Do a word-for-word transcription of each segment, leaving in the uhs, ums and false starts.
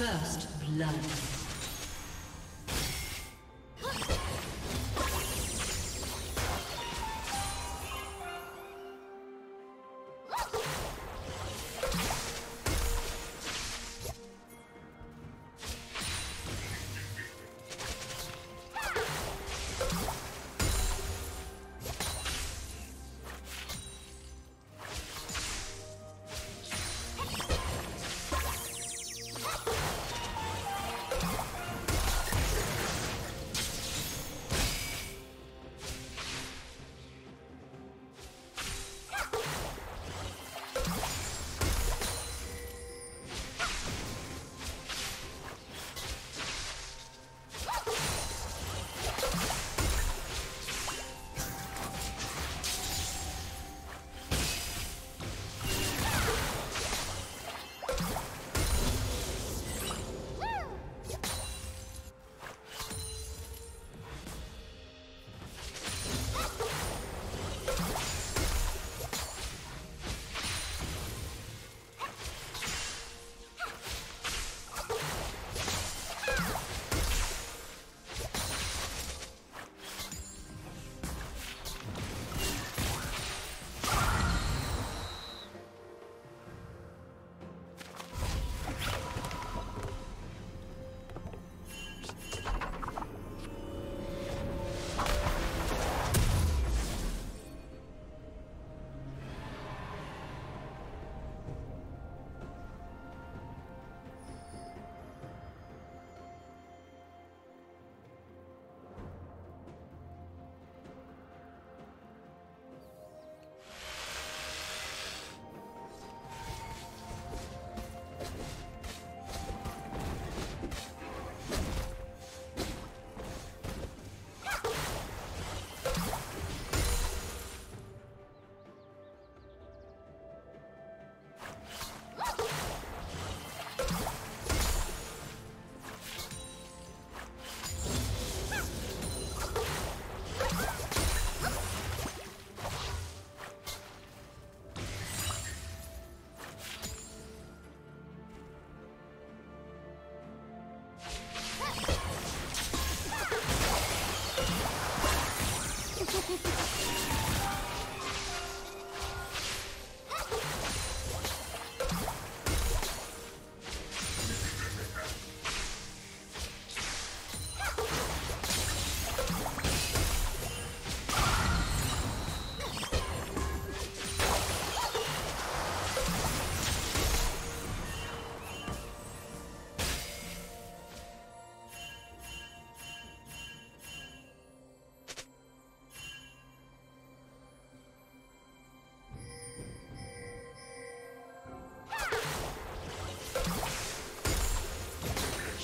First blood.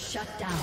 Shut down.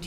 Blue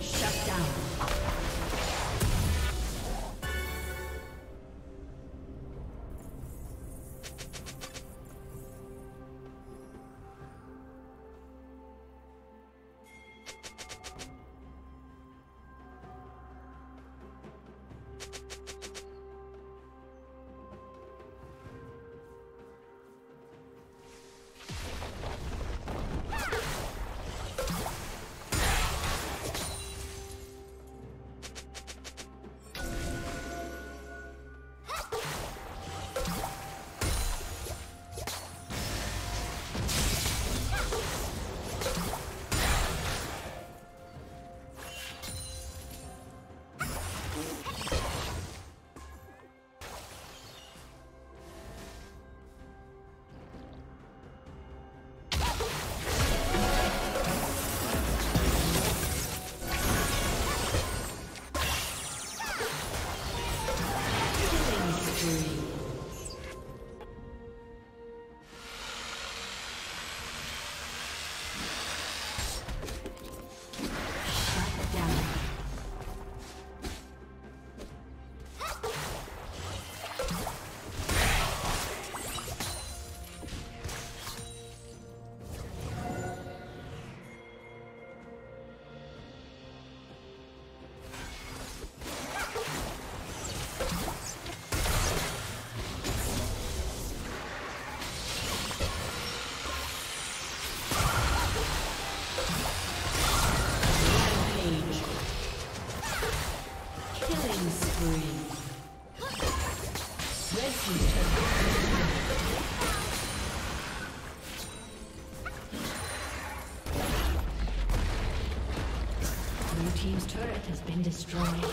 Shut down. Team's turret has been destroyed.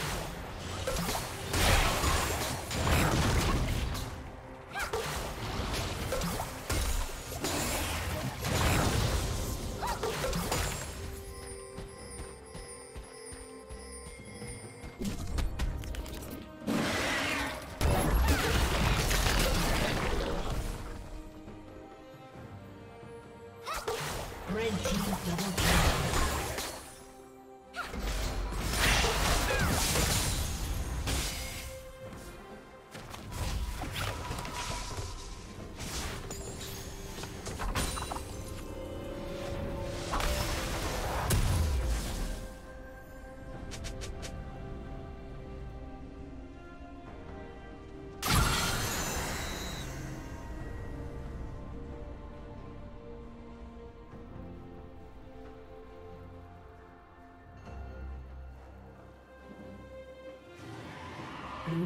Blue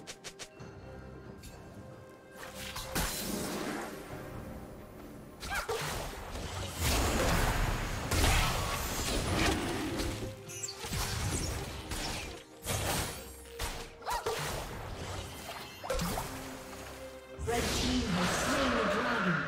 Red team has slain the dragon.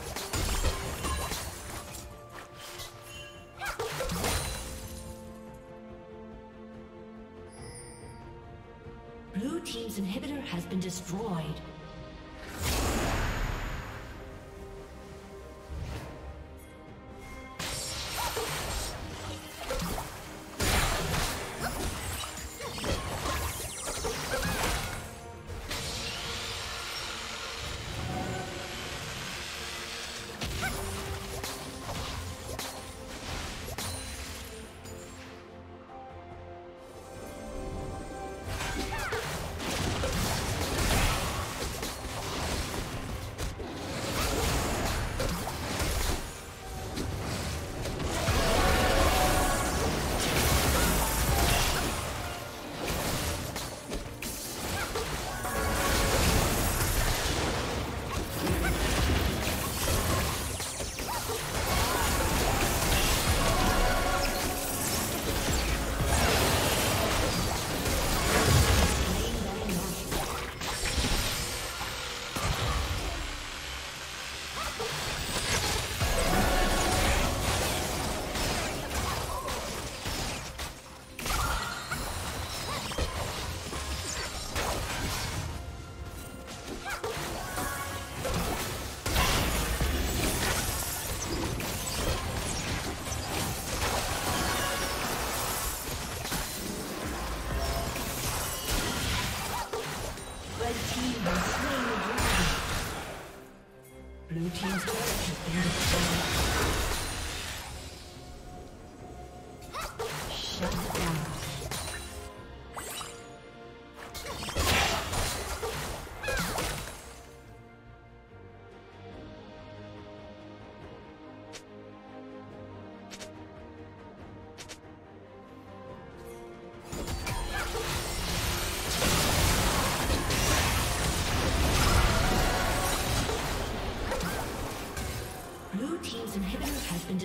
Blue team's inhibitor has been destroyed.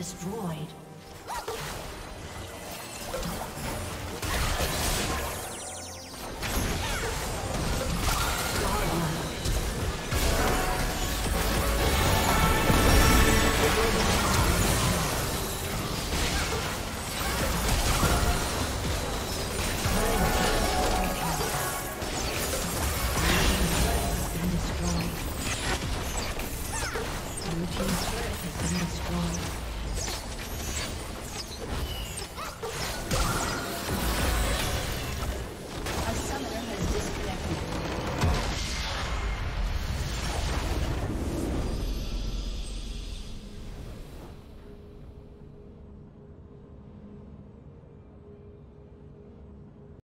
Destroyed.